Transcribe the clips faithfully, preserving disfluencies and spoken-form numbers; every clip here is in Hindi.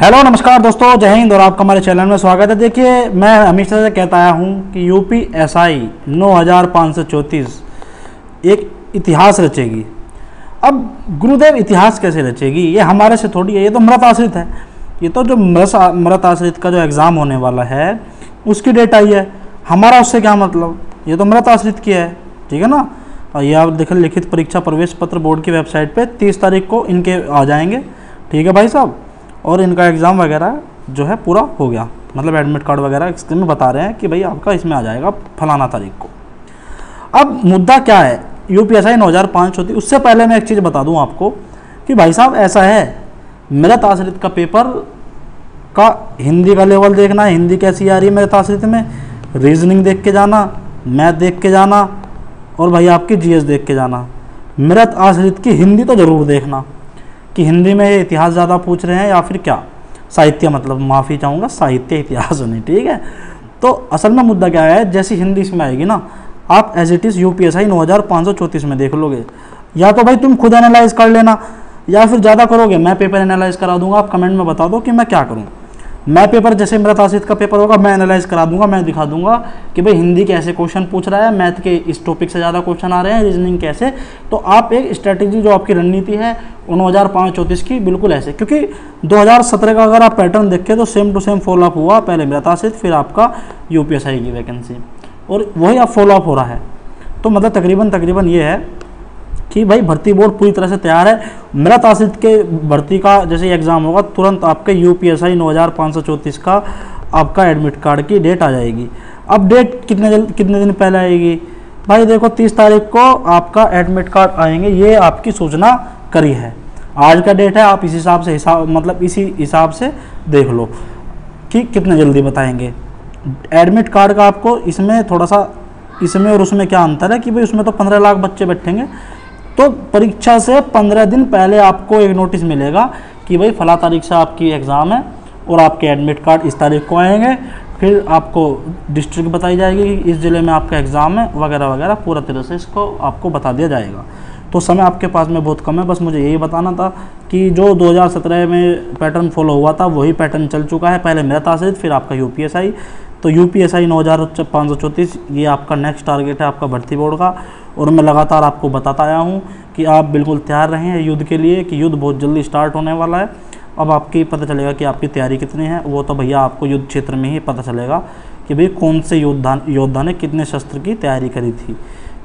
हेलो नमस्कार दोस्तों, जय हिंद और आपका हमारे चैनल में स्वागत है। देखिए, मैं हमेशा से कहता आया हूं कि यूपी एस आई नौ हज़ार पाँच सौ चौंतीस एक इतिहास रचेगी। अब गुरुदेव इतिहास कैसे रचेगी, ये हमारे से थोड़ी है, ये तो मृत आश्रित है। ये तो जो मृत आश्रित का जो एग्ज़ाम होने वाला है उसकी डेट आई है, हमारा उससे क्या मतलब। ये तो मृत आश्रित की है, ठीक है ना। और ये आप देखिए, लिखित परीक्षा प्रवेश पत्र बोर्ड की वेबसाइट पर तीस तारीख को इनके आ जाएंगे, ठीक है भाई साहब। और इनका एग्ज़ाम वगैरह जो है पूरा हो गया, मतलब एडमिट कार्ड वगैरह स्क्रीन में बता रहे हैं कि भाई आपका इसमें आ जाएगा फलाना तारीख को। अब मुद्दा क्या है, यूपीएसआई नौ हज़ार पाँच होती। उससे पहले मैं एक चीज़ बता दूं आपको कि भाई साहब ऐसा है, मृत आश्रित का पेपर का हिंदी का लेवल देखना है, हिंदी कैसी आ रही है मृत आश्रित में, रीजनिंग देख के जाना, मैथ देख के जाना, और भाई आपकी जी एस देख के जाना। मृत आश्रित की हिंदी तो ज़रूर देखना कि हिंदी में इतिहास ज़्यादा पूछ रहे हैं या फिर क्या साहित्य, मतलब माफ़ी चाहूँगा, साहित्य इतिहास नहीं, ठीक है। तो असल में मुद्दा क्या है, जैसी हिंदी इसमें आएगी ना, आप as it is U P S I नौ हज़ार पाँच सौ चौंतीस में देख लोगे। या तो भाई तुम खुद एनालाइज कर लेना, या फिर ज़्यादा करोगे मैं पेपर एनालाइज करा दूंगा। आप कमेंट में बता दो कि मैं क्या करूँ। मैं पेपर जैसे मृत आश्रित का पेपर होगा, मैं एनालाइज करा दूंगा, मैं दिखा दूंगा कि भाई हिंदी के ऐसे क्वेश्चन पूछ रहा है, मैथ के इस टॉपिक से ज़्यादा क्वेश्चन आ रहे हैं, रीजनिंग कैसे। तो आप एक स्ट्रैटेजी जो आपकी रणनीति है नौ हज़ार पाँच चौंतीस की बिल्कुल ऐसे, क्योंकि दो हज़ार सत्रह का अगर आप पैटर्न देखें तो सेम टू सेम फॉलोअप हुआ, पहले मृत आश्रित फिर आपका यू पी एस आई की वैकेंसी, और वही अब फॉलोअप हो रहा है। तो मतलब तकरीबन तकरीबन ये है कि भाई भर्ती बोर्ड पूरी तरह से तैयार है। मृत आश्रित के भर्ती का जैसे एग्ज़ाम होगा, तुरंत आपके यूपीएसआई नौ हज़ार पाँच सौ चौंतीस का आपका एडमिट कार्ड की डेट आ जाएगी। अब डेट कितने दिन कितने दिन पहले आएगी भाई, देखो तीस तारीख को आपका एडमिट कार्ड आएंगे, ये आपकी सूचना करी है। आज का डेट है, आप इस हिसाब से हिसाब मतलब इसी हिसाब से देख लो कि कितने जल्दी बताएँगे। एडमिट कार्ड का आपको इसमें थोड़ा सा, इसमें और उसमें क्या अंतर है कि भाई उसमें तो पंद्रह लाख बच्चे बैठेंगे, तो परीक्षा से पंद्रह दिन पहले आपको एक नोटिस मिलेगा कि भाई फला तारीख से आपकी एग्ज़ाम है और आपके एडमिट कार्ड इस तारीख को आएंगे। फिर आपको डिस्ट्रिक्ट बताई जाएगी कि इस ज़िले में आपका एग्ज़ाम है वगैरह वगैरह, पूरा तरह से इसको आपको बता दिया जाएगा। तो समय आपके पास में बहुत कम है, बस मुझे यही बताना था कि जो दो हज़ार सत्रह में पैटर्न फॉलो हुआ था वही पैटर्न चल चुका है, पहले मृत आश्रित फिर आपका यू पी एस आई। तो यू पी एस आई नौ हज़ार पाँच सौ चौंतीस ये आपका नेक्स्ट टारगेट है आपका भर्ती बोर्ड का, और मैं लगातार आपको बताता आया हूँ कि आप बिल्कुल तैयार रहें युद्ध के लिए, कि युद्ध बहुत जल्दी स्टार्ट होने वाला है। अब आपकी पता चलेगा कि आपकी तैयारी कितनी है, वो तो भैया आपको युद्ध क्षेत्र में ही पता चलेगा कि भाई कौन से योद्धा योद्धा ने कितने शस्त्र की तैयारी करी थी।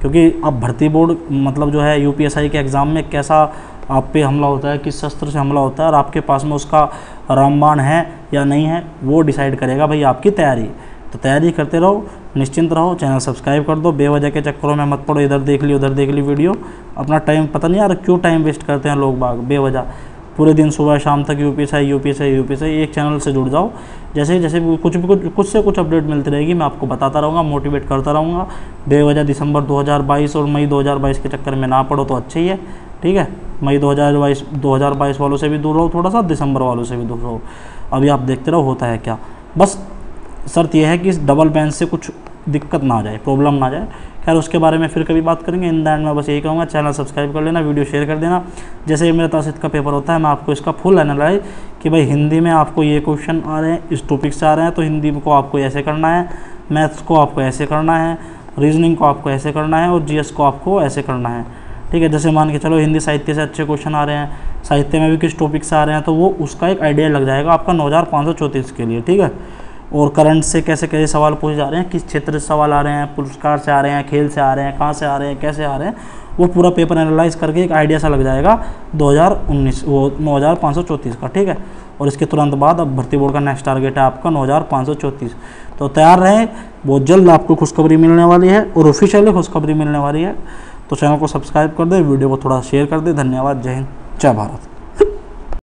क्योंकि अब भर्ती बोर्ड मतलब जो है यूपीएसआई के एग्ज़ाम में कैसा आप पे हमला होता है, किस शस्त्र से हमला होता है, और आपके पास में उसका रामबाण है या नहीं है, वो डिसाइड करेगा भाई आपकी तैयारी। तो तैयारी करते रहो, निश्चिंत रहो, चैनल सब्सक्राइब कर दो, बेवजह के चक्करों में मत पड़ो, इधर देख ली उधर देख ली वीडियो, अपना टाइम पता नहीं यार क्यों टाइम वेस्ट करते हैं लोग बाग बेवजह, पूरे दिन सुबह शाम तक यूपीएसआई यूपीएसआई यूपीएसआई। एक चैनल से जुड़ जाओ, जैसे जैसे कुछ भी कुछ कुछ से कुछ अपडेट मिलती रहेगी, मैं आपको बताता रहूँगा, मोटिवेट करता रहूँगा। बेवजह दिसंबर दो हज़ार बाईस और मई दो हज़ार बाईस के चक्कर में ना पड़ो तो अच्छा ही है, ठीक है। मई दो हज़ार बाईस दो हज़ार बाईस वालों से भी दूर रहो थोड़ा सा, दिसंबर वालों से भी दूर रहो। अभी आप देखते रहो होता है क्या, बस शर्त यह है कि इस डबल बेंच से कुछ दिक्कत ना आ जाए, प्रॉब्लम ना आ जाए। खैर उसके बारे में फिर कभी बात करेंगे। इन द एंड मैं बस यही कहूँगा, चैनल सब्सक्राइब कर लेना, वीडियो शेयर कर देना। जैसे ये मृत आश्रित का पेपर होता है, मैं आपको इसका फुल एनालाइज कि भाई हिंदी में आपको ये क्वेश्चन आ रहे हैं, इस टॉपिक से आ रहे हैं, तो हिंदी को आपको ऐसे करना है, मैथ्स को आपको ऐसे करना है, रीजनिंग को आपको ऐसे करना है, और जी एस को आपको ऐसे करना है, ठीक है। जैसे मान के चलो हिंदी साहित्य से अच्छे क्वेश्चन आ रहे हैं, साहित्य में भी किस टॉपिक से आ रहे हैं, तो वो उसका एक आइडिया लग जाएगा आपका नौ हज़ार पाँच सौ चौंतीस के लिए, ठीक है। और करंट से कैसे कैसे सवाल पूछे जा रहे हैं, किस क्षेत्र से सवाल आ रहे हैं, पुरस्कार से आ रहे हैं, खेल से आ रहे हैं, कहाँ से आ रहे हैं, कैसे आ रहे हैं, वो पूरा पेपर एनालाइज करके एक आइडिया सा लग जाएगा दो हज़ार उन्नीस वो नौ हज़ार पाँच सौ चौंतीस का, ठीक है। और इसके तुरंत बाद अब भर्ती बोर्ड का नेक्स्ट टारगेट है आपका नौ हज़ार पाँच सौ चौंतीस। तो तैयार रहें, बहुत जल्द आपको खुशखबरी मिलने वाली है, और ऑफिशियली खुशखबरी मिलने वाली है। तो चैनल को सब्सक्राइब कर दें, वीडियो को थोड़ा शेयर कर दें। धन्यवाद, जय हिंद, जय भारत।